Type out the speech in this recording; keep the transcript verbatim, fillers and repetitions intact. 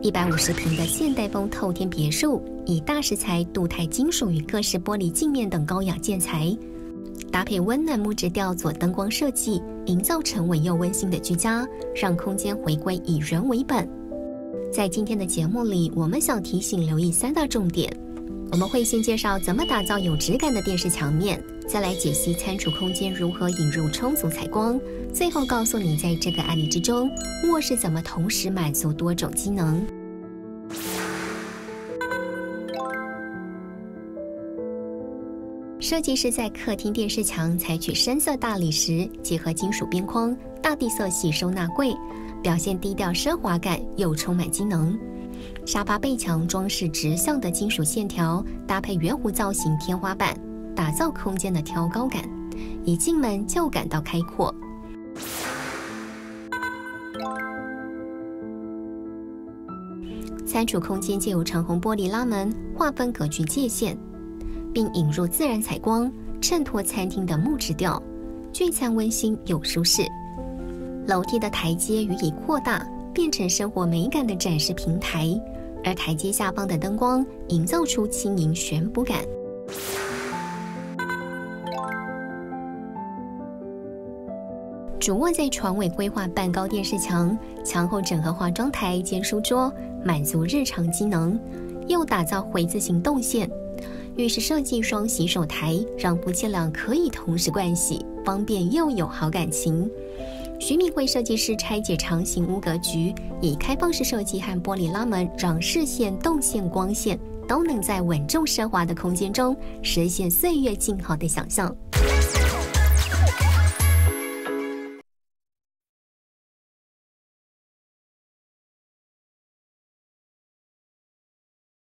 一百五十平的现代风透天别墅，以大石材、镀钛金属与各式玻璃镜面等高雅建材，搭配温暖木质调佐灯光设计，营造沉稳又温馨的居家，让空间回归以人为本。在今天的节目里，我们想提醒留意三大重点。我们会先介绍怎么打造有质感的电视墙面，再来解析餐厨空间如何引入充足采光，最后告诉你在这个案例之中，卧室怎么同时满足多种机能。设计师在客厅电视墙采取深色大理石，结合金属边框、大地色系收纳柜，表现低调奢华感又充满机能。沙发背墙装饰直向的金属线条，搭配圆弧造型天花板，打造空间的挑高感，一进门就感到开阔。餐厨空间借由长虹玻璃拉门划分格局界限，并引入自然采光，衬托餐厅的木质调，聚餐温馨又舒适。楼梯的台阶予以扩大，变成生活美感的展示平台，而台阶下方的灯光营造出轻盈悬浮感。主卧在床尾规划半高电视墙，墙后整合化妆台兼书桌，满足日常机能，又打造回字形动线。浴室设计双洗手台，让夫妻俩可以同时盥洗，方便又有好感情。徐敏慧设计师拆解长形屋格局，以开放式设计和玻璃拉门，让视线、动线、光线都能在稳重奢华的空间中实现岁月静好的想象。